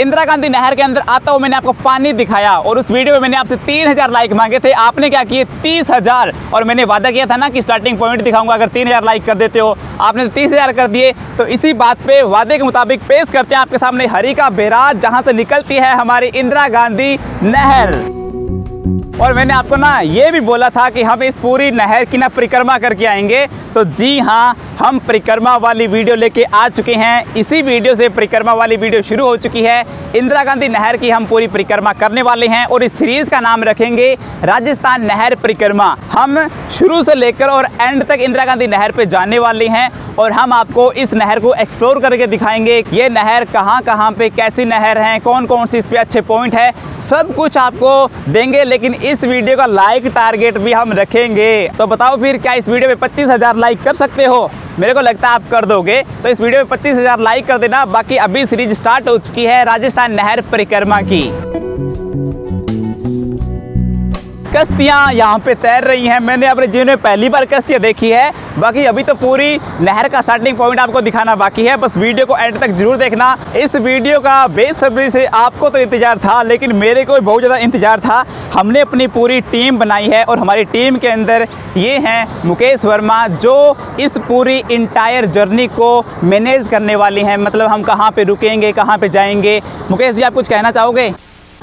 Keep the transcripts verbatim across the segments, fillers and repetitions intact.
इंदिरा गांधी नहर के अंदर आता हुआ मैंने आपको पानी दिखाया और उस वीडियो में मैंने आपसे तीन हज़ार लाइक मांगे थे, आपने क्या किए तीस हज़ार। और मैंने वादा किया था ना कि स्टार्टिंग पॉइंट दिखाऊंगा अगर तीन हज़ार लाइक कर देते हो, आपने तो तीस हज़ार कर दिए। तो इसी बात पे वादे के मुताबिक पेश करते हैं आपके सामने हरिके बैराज, जहाँ से निकलती है हमारी इंदिरा गांधी नहर। और मैंने आपको ना ये भी बोला था कि हम इस पूरी नहर की ना परिक्रमा करके आएंगे, तो जी हाँ, हम परिक्रमा वाली वीडियो लेके आ चुके हैं। इसी वीडियो से परिक्रमा वाली वीडियो शुरू हो चुकी है। इंदिरा गांधी नहर की हम पूरी परिक्रमा करने वाले हैं और इस सीरीज़ का नाम रखेंगे राजस्थान नहर परिक्रमा। हम शुरू से लेकर और एंड तक इंदिरा गांधी नहर पे जाने वाले हैं और हम आपको इस नहर को एक्सप्लोर करके दिखाएंगे। ये नहर कहाँ कहाँ पे कैसी नहर है, कौन कौन सी इस पर अच्छे पॉइंट है, सब कुछ आपको देंगे। लेकिन इस वीडियो का लाइक टारगेट भी हम रखेंगे। तो बताओ फिर, क्या इस वीडियो में पच्चीस हज़ार लाइक कर सकते हो? मेरे को लगता है आप कर दोगे। तो इस वीडियो में पच्चीस हज़ार लाइक कर देना। बाकी अभी सीरीज स्टार्ट हो चुकी है राजस्थान नहर परिक्रमा की। कश्तियाँ यहाँ पे तैर रही हैं, मैंने अपने जीवन में पहली बार कश्तियाँ देखी है। बाकी अभी तो पूरी नहर का स्टार्टिंग पॉइंट आपको दिखाना बाकी है, बस वीडियो को एंड तक जरूर देखना। इस वीडियो का बेसब्री से आपको तो इंतज़ार था, लेकिन मेरे को भी बहुत ज़्यादा इंतज़ार था। हमने अपनी पूरी टीम बनाई है और हमारी टीम के अंदर ये हैं मुकेश वर्मा, जो इस पूरी इंटायर जर्नी को मैनेज करने वाले हैं। मतलब हम कहाँ पर रुकेंगे, कहाँ पर जाएँगे। मुकेश जी, आप कुछ कहना चाहोगे?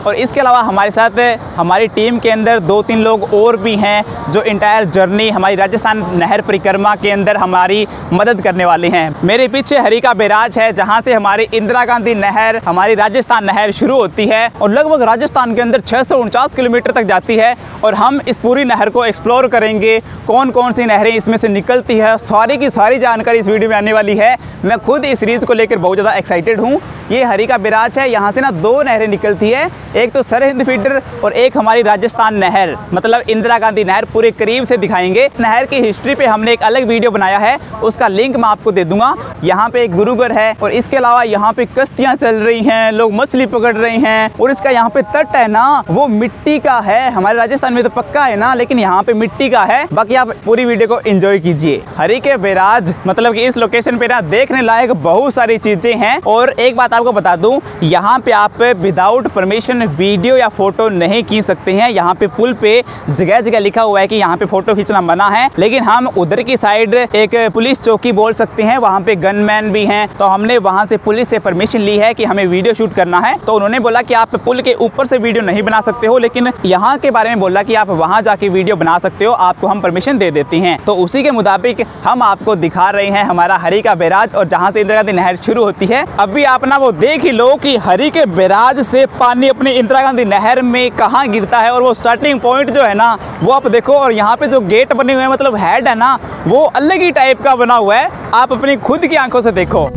और इसके अलावा हमारे साथ हमारी टीम के अंदर दो तीन लोग और भी हैं जो इंटायर जर्नी हमारी राजस्थान नहर परिक्रमा के अंदर हमारी मदद करने वाले हैं। मेरे पीछे हरिके बैराज है, जहां से हमारी इंदिरा गांधी नहर, हमारी राजस्थान नहर शुरू होती है और लगभग राजस्थान के अंदर छः सौ उनचास किलोमीटर तक जाती है। और हम इस पूरी नहर को एक्सप्लोर करेंगे, कौन कौन सी नहरें इसमें से निकलती है, सारी की सारी जानकारी इस वीडियो में आने वाली है। मैं खुद इस सीरीज़ को लेकर बहुत ज़्यादा एक्साइटेड हूँ। ये हरिके बैराज है, यहाँ से ना दो नहरें निकलती है, एक तो सरहिंद फीडर और एक हमारी राजस्थान नहर, मतलब इंदिरा गांधी नहर पूरे करीब से दिखाएंगे। इस नहर की हिस्ट्री पे हमने एक अलग वीडियो बनाया है, उसका लिंक मैं आपको दे दूंगा। यहाँ पे एक गुरुघर है और इसके अलावा यहाँ पे कश्तियाँ चल रही हैं, लोग मछली पकड़ रहे हैं। और इसका यहाँ पे तट है ना, वो मिट्टी का है। हमारे राजस्थान में तो पक्का है ना, लेकिन यहाँ पे मिट्टी का है। बाकी आप पूरी वीडियो को एंजॉय कीजिए। हरिके बैराज मतलब की इस लोकेशन पे ना देखने लायक बहुत सारी चीजें हैं। और एक बात आपको बता दूं, यहाँ पे आप विदाउट परमिशन वीडियो या फोटो नहीं खींच सकते हैं। यहाँ पे पुल पे जगह जगह लिखा हुआ है कि यहाँ पे फोटो खींचना मना है, लेकिन हम उधर की साइड एक पुलिस चौकी बोल सकते हैं, वहाँ पे गनमैन भी हैं। तो हमने वहाँ से पुलिस से परमिशन ली है कि हमें वीडियो शूट करना है। तो उन्होंने बोला कि आप पुल के ऊपर से वीडियो नहीं बना सकते हो, लेकिन यहाँ के बारे में बोला कि आप वहाँ जाके वीडियो बना सकते हो, आपको हम परमिशन दे देते हैं। तो उसी के मुताबिक हम आपको दिखा रहे हैं हमारा हरिके बैराज और जहाँ से इंदिरा गांधी नहर शुरू होती है। अभी आप ना वो देख ही लो कि हरिके बैराज से पानी अपने इंदिरा गांधी नहर में कहाँ गिरता है। और वो स्टार्टिंग पॉइंट जो है ना, वो आप देखो। और यहाँ पे जो गेट बने हुए हैं, मतलब हेड है ना, वो अलग ही टाइप का बना हुआ है। आप अपनी खुद की आंखों से देखो।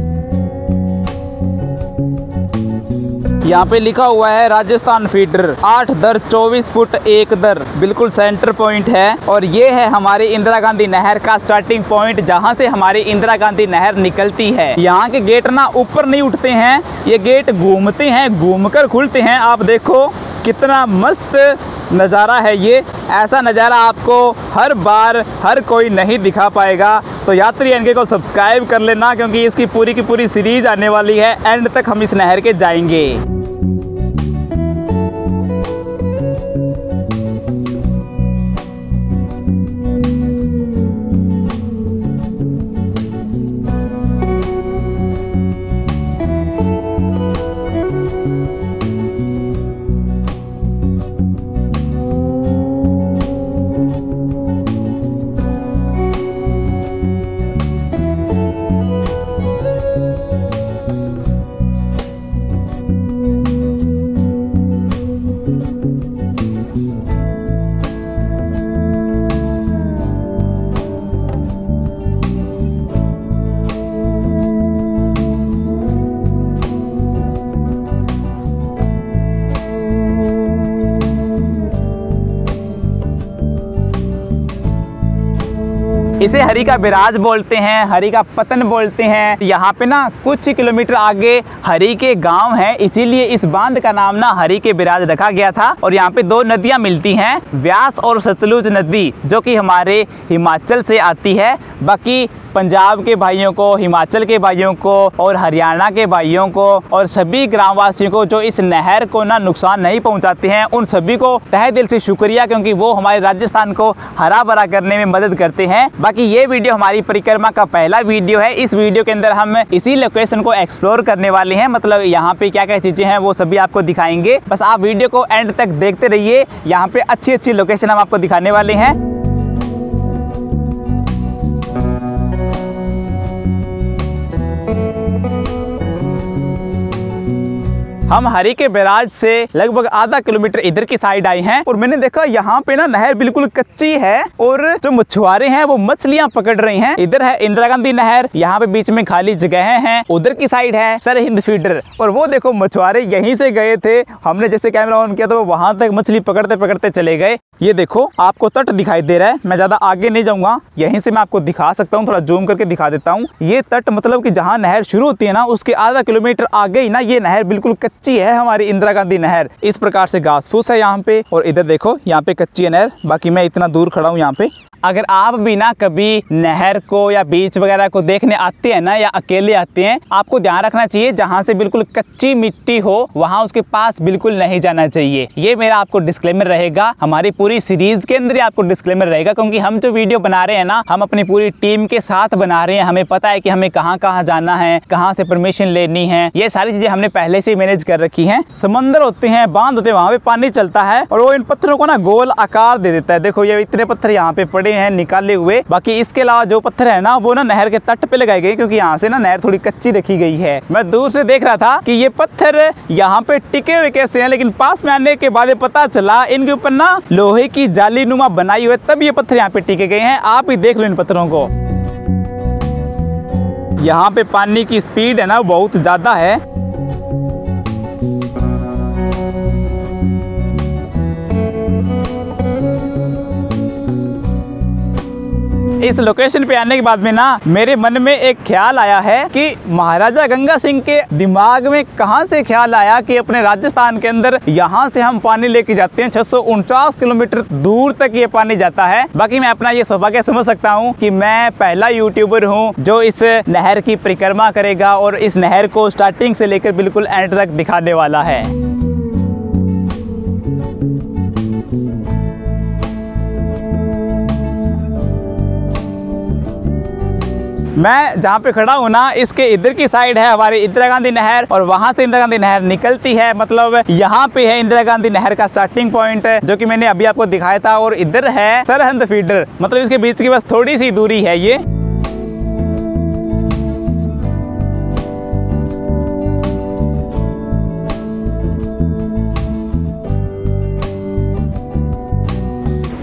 यहाँ पे लिखा हुआ है राजस्थान फीडर, आठ दर चौबीस फुट एक दर, बिल्कुल सेंटर पॉइंट है। और ये है हमारी इंदिरा गांधी नहर का स्टार्टिंग पॉइंट, जहाँ से हमारी इंदिरा गांधी नहर निकलती है। यहाँ के गेट ना ऊपर नहीं उठते हैं, ये गेट घूमते हैं, घूमकर खुलते हैं। आप देखो कितना मस्त नज़ारा है ये। ऐसा नज़ारा आपको हर बार हर कोई नहीं दिखा पाएगा। तो यात्रीएनके को सब्सक्राइब कर लेना, क्योंकि इसकी पूरी की पूरी सीरीज आने वाली है। एंड तक हम इस नहर के जाएंगे। इसे हरिके बैराज बोलते हैं, हरिके पतन बोलते हैं। यहाँ पे ना कुछ किलोमीटर आगे हरिके गांव है, इसीलिए इस बांध का नाम ना हरिके बैराज रखा गया था। और यहाँ पे दो नदियाँ मिलती हैं, व्यास और सतलुज नदी, जो कि हमारे हिमाचल से आती है। बाकी पंजाब के भाइयों को, हिमाचल के भाइयों को और हरियाणा के भाइयों को और सभी ग्रामवासियों को जो इस नहर को ना नुकसान नहीं पहुंचाते हैं, उन सभी को तहे दिल से शुक्रिया, क्योंकि वो हमारे राजस्थान को हरा भरा करने में मदद करते हैं। बाकी ये वीडियो हमारी परिक्रमा का पहला वीडियो है। इस वीडियो के अंदर हम इसी लोकेशन को एक्सप्लोर करने वाले हैं, मतलब यहाँ पे क्या क्या चीजें हैं वो सभी आपको दिखाएंगे। बस आप वीडियो को एंड तक देखते रहिए, यहाँ पे अच्छी अच्छी लोकेशन हम आपको दिखाने वाले हैं। हम हरिके बैराज से लगभग आधा किलोमीटर इधर की साइड आए हैं और मैंने देखा यहाँ पे ना नहर बिल्कुल कच्ची है और जो मछुआरे हैं वो मछलियाँ पकड़ रहे हैं। इधर है इंदिरा गांधी नहर, यहाँ पे बीच में खाली जगह हैं, उधर की साइड है सरहिंद फीडर और वो देखो मछुआरे यहीं से गए थे। हमने जैसे कैमरा ऑन किया तो वो वहाँ तक मछली पकड़ते पकड़ते चले गए। ये देखो आपको तट दिखाई दे रहा है, मैं ज्यादा आगे नहीं जाऊंगा, यहीं से मैं आपको दिखा सकता हूँ, थोड़ा जूम करके दिखा देता हूँ। ये तट मतलब कि जहाँ नहर शुरू होती है ना उसके आधा किलोमीटर आगे ही ना ये नहर बिल्कुल कच्ची है हमारी इंदिरा गांधी नहर। इस प्रकार से घास फूस है यहाँ पे और इधर देखो यहाँ पे कच्ची है नहर। बाकी मैं इतना दूर खड़ा हूँ यहाँ पे। अगर आप भी ना कभी नहर को या बीच वगैरह को देखने आते हैं ना या अकेले आते हैं, आपको ध्यान रखना चाहिए जहाँ से बिल्कुल कच्ची मिट्टी हो वहाँ उसके पास बिल्कुल नहीं जाना चाहिए। ये मेरा आपको डिस्क्लेमर रहेगा, हमारी पूरी सीरीज के अंदर ही आपको डिस्क्लेमर रहेगा, क्योंकि हम जो वीडियो बना रहे हैं ना हम अपनी पूरी टीम के साथ बना रहे हैं। हमें पता है कि हमें कहाँ कहाँ जाना है, कहाँ से परमिशन लेनी है, ये सारी चीजें हमने पहले से मैनेज कर रखी है। समंदर होते हैं, बांध होते हैं, वहाँ पे पानी चलता है और वो इन पत्थरों को ना गोल आकार दे देता है। देखो ये इतने पत्थर यहाँ पे पड़े हैं निकाले हुए। बाकी इसके अलावा जो पत्थर है ना वो ना नहर के तट पे लगाए गए, क्योंकि यहाँ से ना नहर थोड़ी कच्ची रखी गई है। मैं दूर से देख रहा था कि ये पत्थर यहाँ पे टिके हुए कैसे हैं, लेकिन पास में आने के बाद पता चला इनके ऊपर ना लोहे की जाली नुमा बनाई हुई, तब ये पत्थर यहाँ पे टिके गए हैं। आप ही देख लो इन पत्थरों को। यहाँ पे पानी की स्पीड है ना बहुत ज्यादा है। इस लोकेशन पे आने के बाद में ना मेरे मन में एक ख्याल आया है कि महाराजा गंगा सिंह के दिमाग में कहां से ख्याल आया कि अपने राजस्थान के अंदर यहां से हम पानी लेके जाते हैं। छह सौ उनचास किलोमीटर दूर तक ये पानी जाता है। बाकी मैं अपना ये सौभाग्य समझ सकता हूं कि मैं पहला यूट्यूबर हूं जो इस नहर की परिक्रमा करेगा और इस नहर को स्टार्टिंग से लेकर बिल्कुल एंड तक दिखाने वाला है। मैं जहाँ पे खड़ा हूँ ना इसके इधर की साइड है हमारी इंदिरा गांधी नहर और वहाँ से इंदिरा गांधी नहर निकलती है, मतलब यहाँ पे है इंदिरा गांधी नहर का स्टार्टिंग पॉइंट जो कि मैंने अभी आपको दिखाया था और इधर है सरहिंद फीडर, मतलब इसके बीच की बस थोड़ी सी दूरी है ये।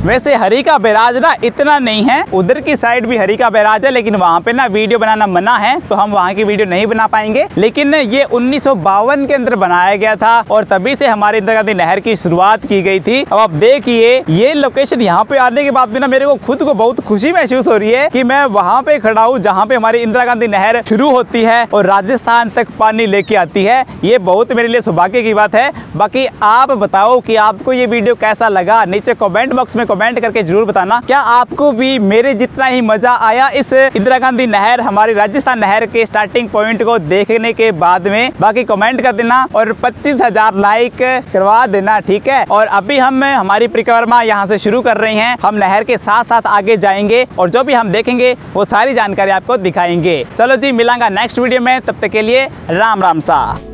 वैसे हरी का बैराज ना इतना नहीं है, उधर की साइड भी हरी का बैराज है, लेकिन वहाँ पे ना वीडियो बनाना मना है तो हम वहाँ की वीडियो नहीं बना पाएंगे। लेकिन ये उन्नीस सौ बावन के अंदर बनाया गया था और तभी से हमारे इंदिरा गांधी नहर की शुरुआत की गई थी। अब आप देखिए ये लोकेशन यहाँ पे आने के बाद भी ना मेरे को खुद को बहुत खुशी महसूस हो रही है कि मैं वहाँ पे खड़ा हूँ जहाँ पे हमारी इंदिरा गांधी नहर शुरू होती है और राजस्थान तक पानी लेके आती है। ये बहुत मेरे लिए सौभाग्य की बात है। बाकी आप बताओ कि आपको ये वीडियो कैसा लगा, नीचे कॉमेंट बॉक्स में कमेंट करके जरूर बताना। क्या आपको भी मेरे जितना ही मजा आया इस इंदिरा गांधी नहर हमारी राजस्थान नहर के स्टार्टिंग पॉइंट को देखने के बाद में? बाकी कमेंट कर देना और पच्चीस हज़ार लाइक करवा देना, ठीक है? और अभी हम हमारी परिक्रमा यहाँ से शुरू कर रहे हैं। हम नहर के साथ साथ आगे जाएंगे और जो भी हम देखेंगे वो सारी जानकारी आपको दिखाएंगे। चलो जी, मिलांगा नेक्स्ट वीडियो में, तब तक के लिए राम राम सा।